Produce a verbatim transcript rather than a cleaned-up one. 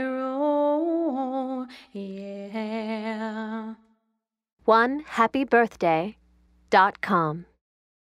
Erol, yeah. one happy birthday dot com